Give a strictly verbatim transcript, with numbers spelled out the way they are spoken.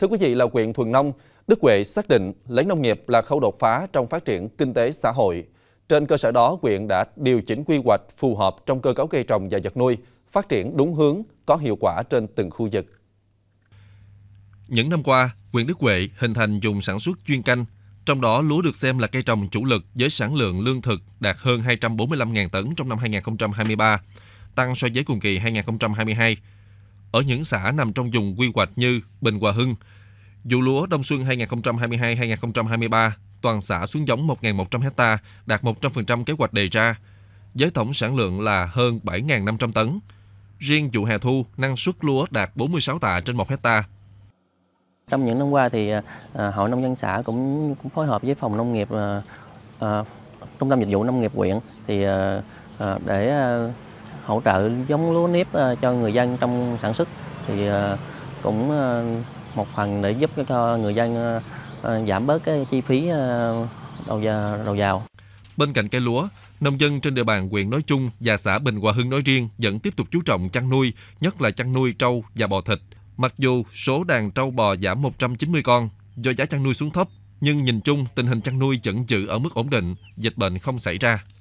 Thưa quý vị, là huyện thuần nông, Đức Huệ xác định lấy nông nghiệp là khâu đột phá trong phát triển kinh tế xã hội. Trên cơ sở đó, huyện đã điều chỉnh quy hoạch phù hợp trong cơ cấu cây trồng và vật nuôi, phát triển đúng hướng, có hiệu quả trên từng khu vực. Những năm qua, huyện Đức Huệ hình thành vùng sản xuất chuyên canh, trong đó lúa được xem là cây trồng chủ lực với sản lượng lương thực đạt hơn hai trăm bốn mươi lăm nghìn tấn trong năm hai nghìn không trăm hai mươi ba, tăng so với cùng kỳ hai nghìn không trăm hai mươi hai. Ở những xã nằm trong vùng quy hoạch như Bình Hòa Hưng, vụ lúa đông xuân hai nghìn không trăm hai mươi hai hai nghìn không trăm hai mươi ba, toàn xã xuống giống một nghìn một trăm ha, đạt một trăm phần trăm kế hoạch đề ra, với tổng sản lượng là hơn bảy nghìn năm trăm tấn. Riêng vụ hè thu, năng suất lúa đạt bốn mươi sáu tạ trên một ha. Trong những năm qua thì Hội Nông dân xã cũng cũng phối hợp với phòng nông nghiệp, trung tâm dịch vụ nông nghiệp huyện thì để hỗ trợ giống lúa nếp cho người dân trong sản xuất, thì cũng một phần để giúp cho người dân giảm bớt cái chi phí đầu vào. Bên cạnh cây lúa, nông dân trên địa bàn huyện nói chung và xã Bình Hòa Hưng nói riêng vẫn tiếp tục chú trọng chăn nuôi, nhất là chăn nuôi trâu và bò thịt. Mặc dù số đàn trâu bò giảm một trăm chín mươi con do giá chăn nuôi xuống thấp, nhưng nhìn chung tình hình chăn nuôi vẫn giữ ở mức ổn định, dịch bệnh không xảy ra.